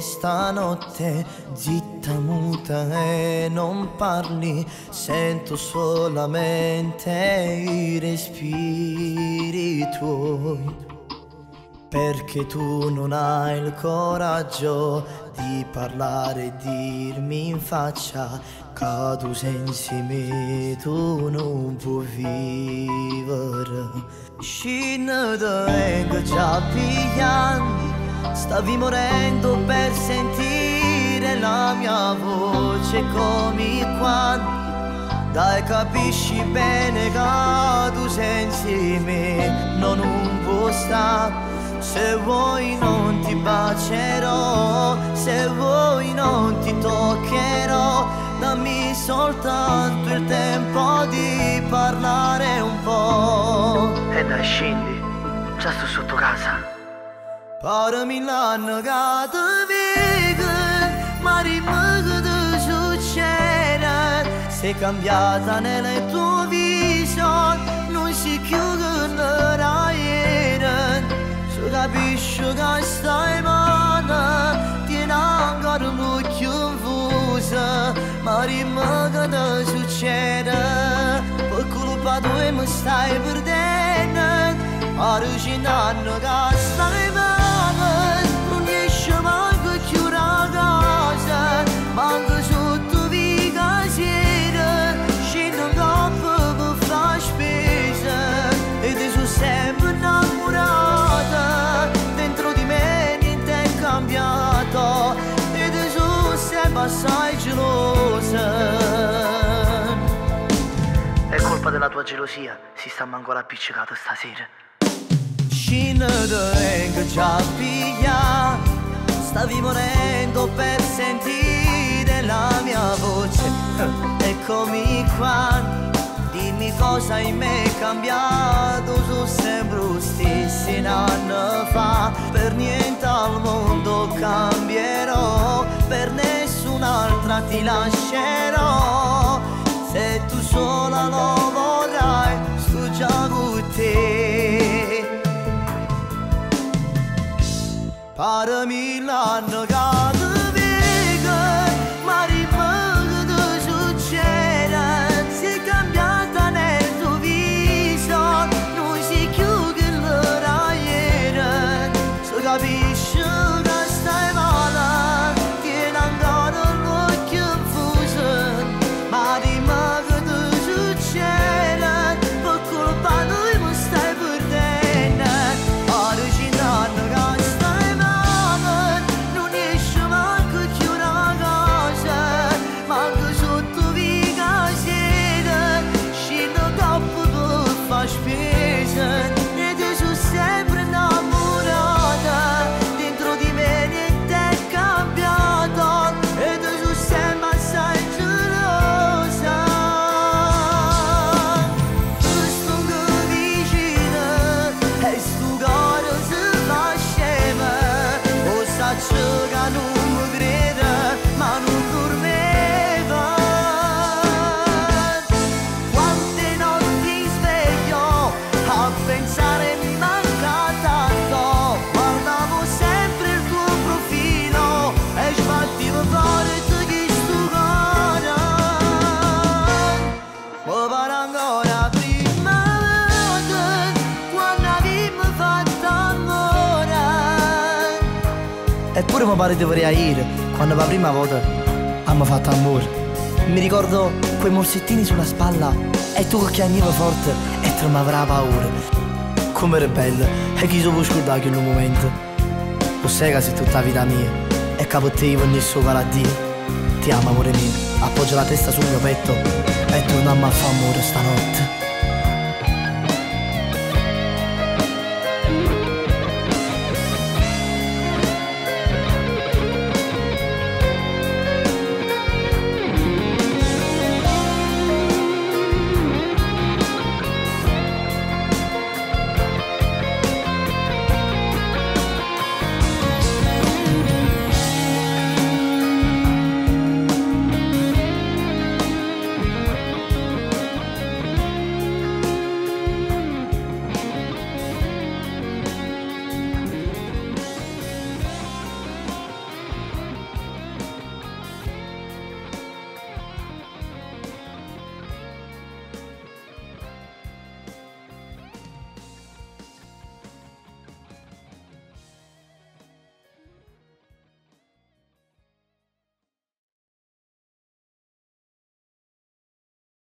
stanotte, zitta, muta e non parli, sento solamente i respiri tuoi. Perché tu non hai il coraggio di parlare e dirmi in faccia che tu senza me tu non puoi vivere. Scena dove già pigliando, stavi morendo per sentire la mia voce come quando. Dai, capisci bene che tu senza me non puoi stare. Se vuoi non ti bacerò, se vuoi non ti toccherò, dammi soltanto il tempo di parlare un po'. E dai, scendi, già sto sotto casa. Par mill'anne che ti vedo, ma rimango di succedere. Sei cambiata nelle tue visioni, non si chiude la era. Capisci che stai male, tieni ancora un occhio in fusa, ma rimane da succedere, per colpa tua mi stai perdendo. Originando che stai male, non riesci manco a chiudere la casa, manco sotto viga sera, scendo in campo per fare spesa, e ti sono sempre innamorata. Assai gelosa. È colpa della tua gelosia, si sta manco l'appiccicata stasera. Scena dove già piglia, stavi morendo per sentire la mia voce, eccomi qua. Dimmi cosa in me è cambiato, sono sempre lo stesso un anno fa. Per niente al mondo cambierò, per un'altra ti lascerò, se tu sola lo vorrai, sto già con te. Par mill'anne che ti vedo, ma rimane di succedere, sei cambiata nel tuo viso, non si chiude la raiera, se capisci che stai male. Eppure mi pare di dover dire, quando per la prima volta abbiamo fatto amore, mi ricordo quei morsettini sulla spalla e tu che chiagniva forte e tremava paura. Come era bello, e chi si può scordare quel momento? Lo sai che sei tutta la vita mia, e capo te io nel suo paradino. Ti amo amore mio, appoggia la testa sul mio petto e torniamo a fare amore stanotte.